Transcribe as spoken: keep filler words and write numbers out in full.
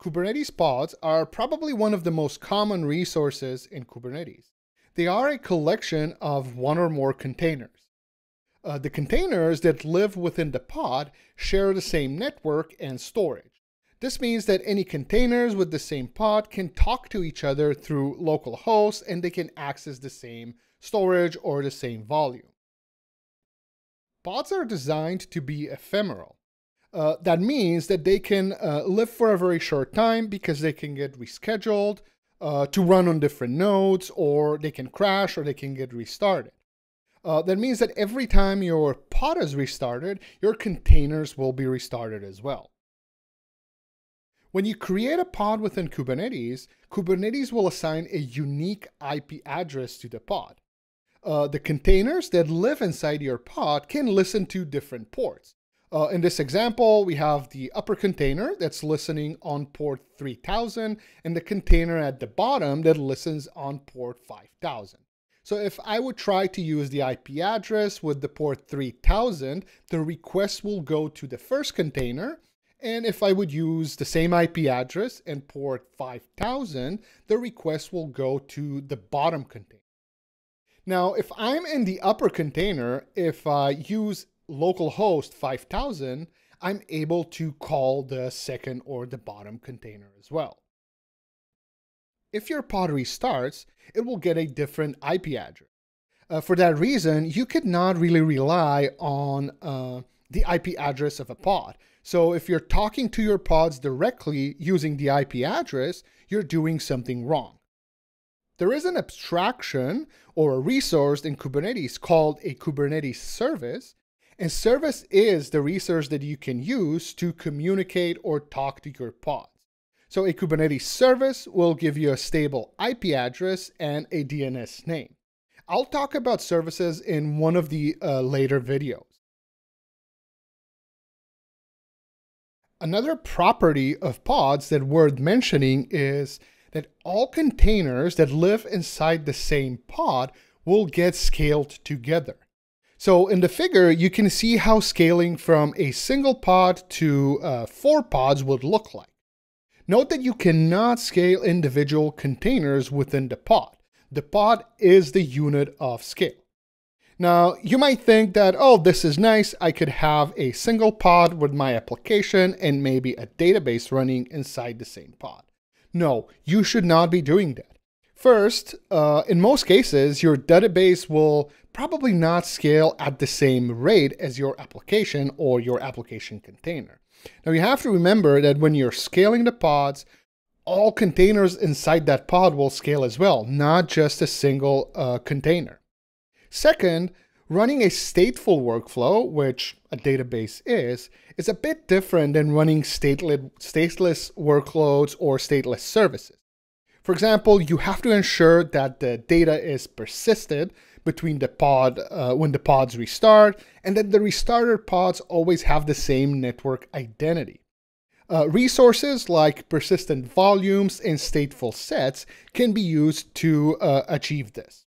Kubernetes pods are probably one of the most common resources in Kubernetes. They are a collection of one or more containers. Uh, the containers that live within the pod share the same network and storage. This means that any containers with the same pod can talk to each other through local hosts, and they can access the same storage or the same volume. Pods are designed to be ephemeral. Uh, that means that they can uh, live for a very short time because they can get rescheduled uh, to run on different nodes, or they can crash, or they can get restarted. Uh, that means that every time your pod is restarted, your containers will be restarted as well. When you create a pod within Kubernetes, Kubernetes will assign a unique I P address to the pod. Uh, the containers that live inside your pod can listen to different ports. Uh, in this example, we have the upper container that's listening on port three thousand and the container at the bottom that listens on port five thousand. So if I would try to use the I P address with the port three thousand, the request will go to the first container. And if I would use the same I P address and port five thousand, the request will go to the bottom container. Now, if I'm in the upper container, if I use localhost five thousand, I'm able to call the second or the bottom container as well. If your pod restarts, it will get a different I P address. Uh, for that reason, you could not really rely on uh, the I P address of a pod. So if you're talking to your pods directly using the I P address, you're doing something wrong. There is an abstraction or a resource in Kubernetes called a Kubernetes service. And service is the resource that you can use to communicate or talk to your pods. So a Kubernetes service will give you a stable I P address and a D N S name. I'll talk about services in one of the uh, later videos. Another property of pods that's worth mentioning is that all containers that live inside the same pod will get scaled together. So in the figure, you can see how scaling from a single pod to uh, four pods would look like. Note that you cannot scale individual containers within the pod. The pod is the unit of scale. Now, you might think that, oh, this is nice. I could have a single pod with my application and maybe a database running inside the same pod. No, you should not be doing that. First, uh, in most cases, your database will probably not scale at the same rate as your application or your application container. Now, you have to remember that when you're scaling the pods, all containers inside that pod will scale as well, not just a single uh, container. Second, running a stateful workflow, which a database is, is a bit different than running stateless, stateless workloads or stateless services. For example, you have to ensure that the data is persisted between the pod uh, when the pods restart, and that the restarted pods always have the same network identity. Uh, resources like persistent volumes and stateful sets can be used to uh, achieve this.